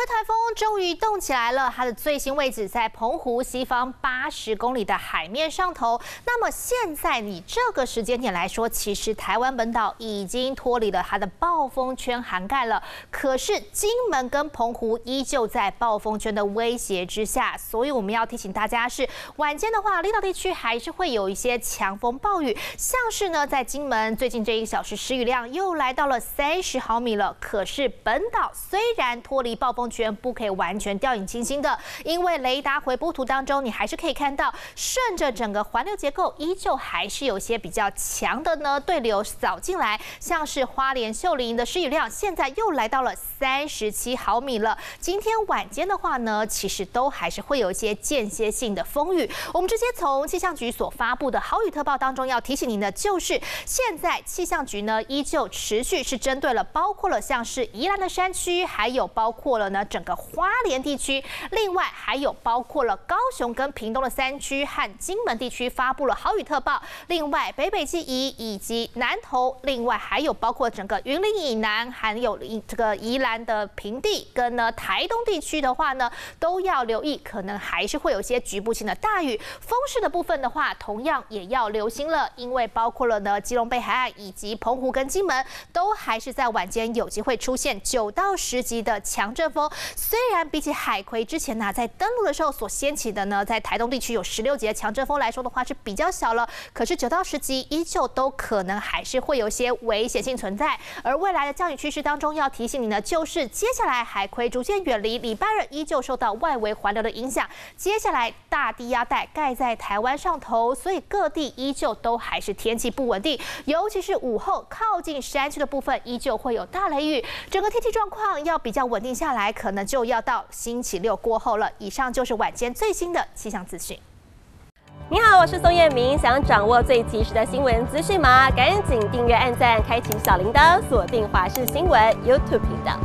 惠台风终于动起来了，它的最新位置在澎湖西方80公里的海面上头。那么现在你这个时间点来说，其实台湾本岛已经脱离了它的暴风圈涵盖了，可是金门跟澎湖依旧在暴风圈的威胁之下，所以我们要提醒大家是晚间的话，离岛地区还是会有一些强风暴雨，像是呢在金门最近这1个小时时雨量又来到了30毫米了，可是本岛虽然脱离暴风圈不可以完全掉以轻心的，因为雷达回波图当中，你还是可以看到，顺着整个环流结构，依旧还是有些比较强的呢对流扫进来，像是花莲秀林的时雨量，现在又来到了37毫米了。今天晚间的话呢，其实都还是会有一些间歇性的风雨。我们直接从气象局所发布的豪雨特报当中要提醒您的就是，现在气象局呢依旧持续是针对了包括了像是宜兰的山区，还有包括了呢整个花莲地区，另外还有包括了高雄跟屏东的3区和金门地区发布了豪雨特报，另外北北基宜以及南投，另外还有包括整个云林以南，还有这个宜兰的平地跟呢台东地区的话呢，都要留意，可能还是会有一些局部性的大雨。风势的部分的话，同样也要留心了，因为包括了呢基隆北海岸以及澎湖跟金门，都还是在晚间有机会出现9到10级的强阵风，虽然比起海葵之前在登陆的时候所掀起的呢，在台东地区有16级的强阵风来说的话是比较小了，可是9到10级依旧都可能还是会有一些危险性存在。而未来的降雨趋势当中要提醒你呢，就是接下来海葵逐渐远离，礼拜日依旧受到外围环流的影响，接下来大低压带盖在台湾上头，所以各地依旧都还是天气不稳定，尤其是午后靠近山区的部分依旧会有大雷雨，整个天气状况要比较稳定下来，可能就要到星期6过后了。以上就是晚间最新的气象资讯。你好，我是宋彦明，想掌握最及时的新闻资讯吗？赶紧订阅、按赞、开启小铃铛，锁定华视新闻 YouTube 频道。